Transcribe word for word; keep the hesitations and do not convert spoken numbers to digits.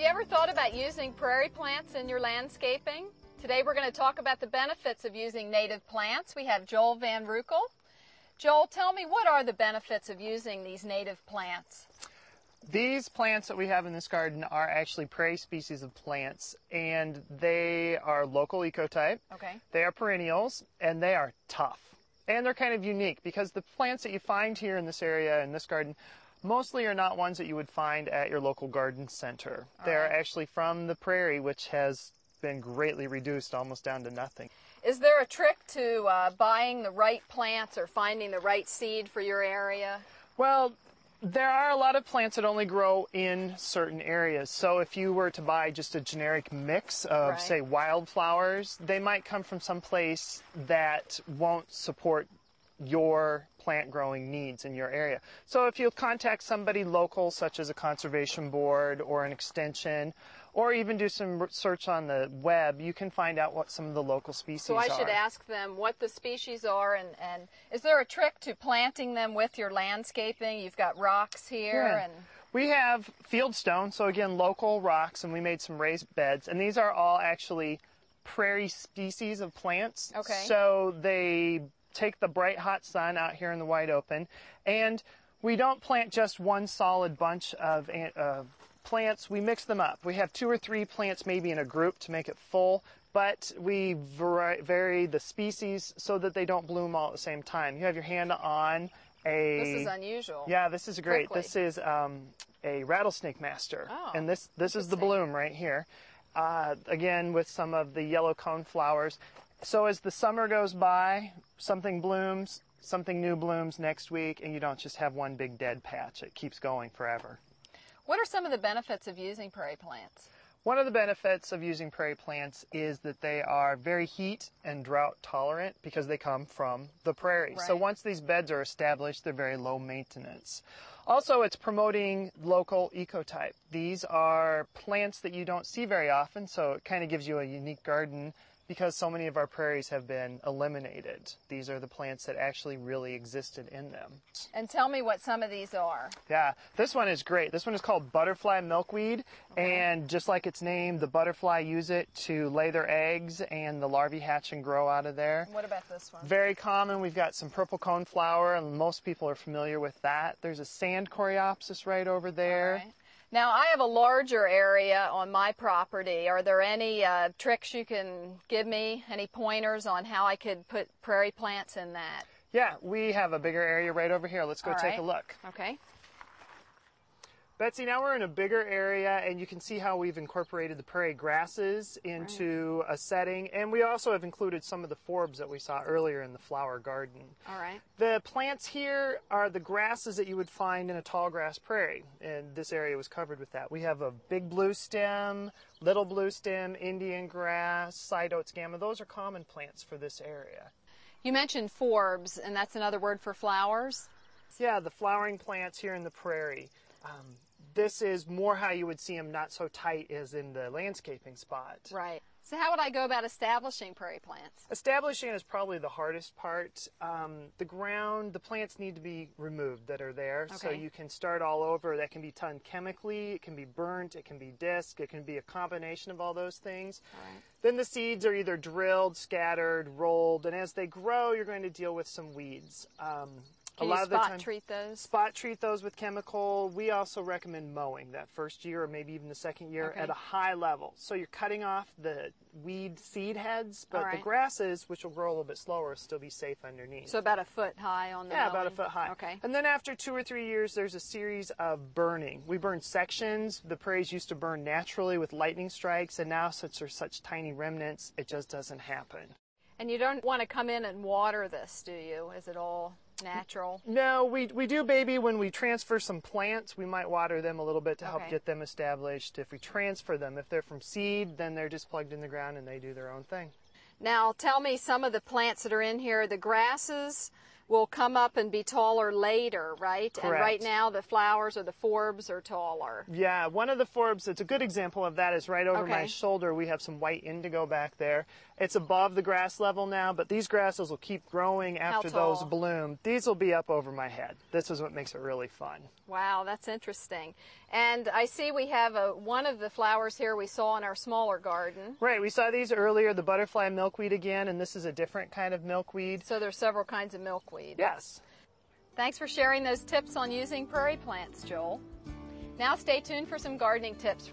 Have you ever thought about using prairie plants in your landscaping? Today we're going to talk about the benefits of using native plants. We have Joel Van Ruckel. Joel, tell me, what are the benefits of using these native plants? These plants that we have in this garden are actually prairie species of plants, and they are local ecotype. Okay. They are perennials, and they are tough. And they're kind of unique because the plants that you find here in this area, in this garden, mostly are not ones that you would find at your local garden center. All They're right. actually from the prairie, which has been greatly reduced, almost down to nothing. Is there a trick to uh, buying the right plants or finding the right seed for your area? Well, there are a lot of plants that only grow in certain areas. So if you were to buy just a generic mix of, right. say, wildflowers, they might come from some place that won't support your plant growing needs in your area. So if you'll contact somebody local, such as a conservation board or an extension, or even do some search on the web, you can find out what some of the local species are. So I should are. ask them what the species are, and, and is there a trick to planting them with your landscaping? You've got rocks here. Yeah. and We have fieldstone, so again, local rocks, and we made some raised beds, and these are all actually prairie species of plants. Okay. So they take the bright hot sun out here in the wide open, and we don't plant just one solid bunch of uh, plants. We mix them up. We have two or three plants maybe in a group to make it full, but we vary, vary the species so that they don't bloom all at the same time. You have your hand on a... This is unusual. Yeah, this is great. Quickly. This is um, a rattlesnake master, oh, and this, this is the bloom right here. Uh, again, with some of the yellow cone flowers. So as the summer goes by, something blooms, something new blooms next week, and you don't just have one big dead patch. It keeps going forever. What are some of the benefits of using prairie plants? One of the benefits of using prairie plants is that they are very heat and drought tolerant because they come from the prairie. Right. So once these beds are established, they're very low maintenance. Also, it's promoting local ecotype. These are plants that you don't see very often, so it kind of gives you a unique garden because so many of our prairies have been eliminated. These are the plants that actually really existed in them. And tell me what some of these are. Yeah, this one is great. This one is called butterfly milkweed, okay. and just like its name, the butterfly use it to lay their eggs, and the larvae hatch and grow out of there. What about this one? Very common. We've got some purple coneflower, and most people are familiar with that. There's a sand coreopsis right over there. Now, I have a larger area on my property. Are there any uh, tricks you can give me, any pointers on how I could put prairie plants in that? Yeah, we have a bigger area right over here. Let's go All take right. a look. Okay. Betsy, now we're in a bigger area, and you can see how we've incorporated the prairie grasses into right. a setting, and we also have included some of the forbs that we saw earlier in the flower garden. All right. The plants here are the grasses that you would find in a tall grass prairie, and this area was covered with that. We have a big blue stem, little blue stem, Indian grass, side oats grama. Those are common plants for this area. You mentioned forbs, and that's another word for flowers? Yeah, the flowering plants here in the prairie. Um, This is more how you would see them, not so tight as in the landscaping spot. Right. So how would I go about establishing prairie plants? Establishing is probably the hardest part. Um, the ground, the plants need to be removed that are there. Okay. So you can start all over. That can be done chemically. It can be burnt. It can be disc. It can be a combination of all those things. All right. Then the seeds are either drilled, scattered, rolled. And as they grow, you're going to deal with some weeds. Um, Can you spot treat those? Spot treat those with chemical. We also recommend mowing that first year or maybe even the second year okay. at a high level. So you're cutting off the weed seed heads, but right. the grasses, which will grow a little bit slower, will still be safe underneath. So about a foot high on the Yeah, mowing. about a foot high. Okay. And then after two or three years, there's a series of burning. We burn sections. The prairies used to burn naturally with lightning strikes, and now since there's such tiny remnants, it just doesn't happen. And you don't want to come in and water this, do you? Is it all natural? No, we, we do, baby. When we transfer some plants, we might water them a little bit to help okay. get them established. If we transfer them, if they're from seed, then they're just plugged in the ground and they do their own thing. Now, tell me some of the plants that are in here. The grasses, will come up and be taller later, right? Correct. And right now the flowers or the forbs are taller. Yeah, one of the forbs, it's a good example of that, is right over okay. my shoulder. We have some white indigo back there. It's above the grass level now, but these grasses will keep growing after those bloom. These will be up over my head. This is what makes it really fun. Wow, that's interesting. And I see we have a, one of the flowers here we saw in our smaller garden. Right, we saw these earlier, the butterfly milkweed again, and this is a different kind of milkweed. So there's several kinds of milkweed. Yes. Thanks for sharing those tips on using prairie plants, Joel. Now stay tuned for some gardening tips from